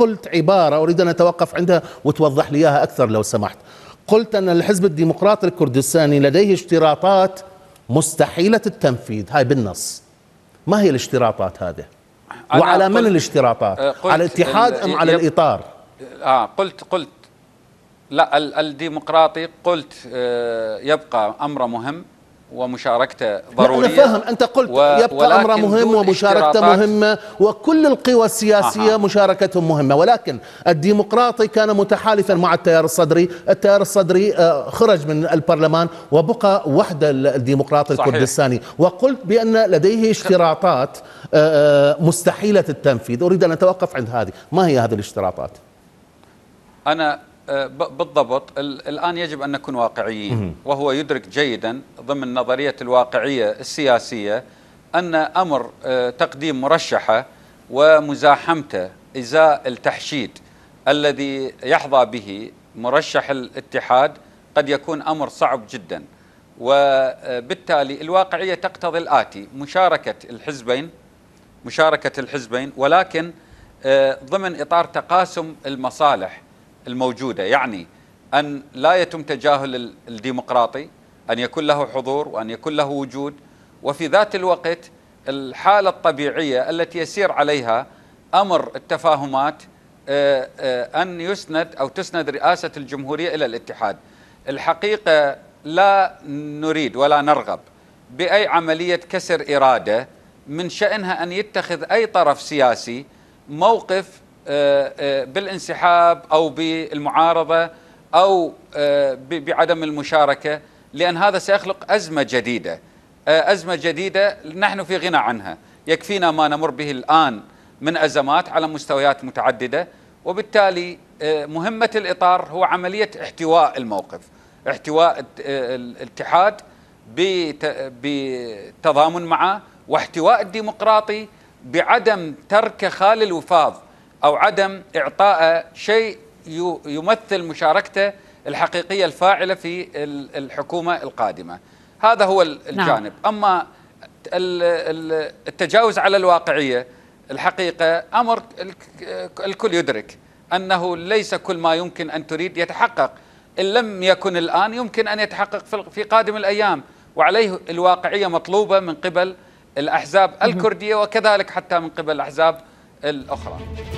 قلت عبارة أريد أن أتوقف عندها وتوضح لي إياها أكثر لو سمحت. قلت أن الحزب الديمقراطي الكردستاني لديه اشتراطات مستحيلة التنفيذ، هاي بالنص. ما هي الاشتراطات هذه؟ وعلى من الاشتراطات؟ على الاتحاد أم على الإطار؟ قلت لا الديمقراطي، قلت يبقى أمر مهم ومشاركته ضرورية. أنا فاهم، أنت قلت يبقى أمر مهم ومشاركته مهمة وكل القوى السياسية مشاركتهم مهمة، ولكن الديمقراطي كان متحالفا مع التيار الصدري، التيار الصدري خرج من البرلمان وبقى وحده الديمقراطي الكردستاني، وقلت بأن لديه اشتراطات مستحيلة التنفيذ. أريد أن أتوقف عند هذه، ما هي هذه الاشتراطات؟ أنا بالضبط الآن يجب أن نكون واقعيين، وهو يدرك جيدا ضمن نظرية الواقعية السياسية أن أمر تقديم مرشحة ومزاحمته إزاء التحشيد الذي يحظى به مرشح الاتحاد قد يكون أمر صعب جدا، وبالتالي الواقعية تقتضي الآتي: مشاركة الحزبين ولكن ضمن إطار تقاسم المصالح الموجودة، يعني أن لا يتم تجاهل الديمقراطي، أن يكون له حضور وأن يكون له وجود، وفي ذات الوقت الحالة الطبيعية التي يسير عليها أمر التفاهمات أن يسند أو تسند رئاسة الجمهورية إلى الاتحاد. الحقيقة لا نريد ولا نرغب بأي عملية كسر إرادة من شأنها أن يتخذ أي طرف سياسي موقف بالانسحاب أو بالمعارضة أو بعدم المشاركة، لأن هذا سيخلق أزمة جديدة نحن في غنى عنها. يكفينا ما نمر به الآن من أزمات على مستويات متعددة، وبالتالي مهمة الإطار هو عملية احتواء الموقف، احتواء الاتحاد بتضامن معه، واحتواء الديمقراطي بعدم تركه خال الوفاض أو عدم إعطائه شيء يمثل مشاركته الحقيقية الفاعلة في الحكومة القادمة. هذا هو الجانب. أما التجاوز على الواقعية، الحقيقة أمر الكل يدرك أنه ليس كل ما يمكن أن تريد يتحقق، إن لم يكن الآن يمكن أن يتحقق في قادم الأيام، وعليه الواقعية مطلوبة من قبل الأحزاب الكردية وكذلك حتى من قبل الأحزاب الأخرى.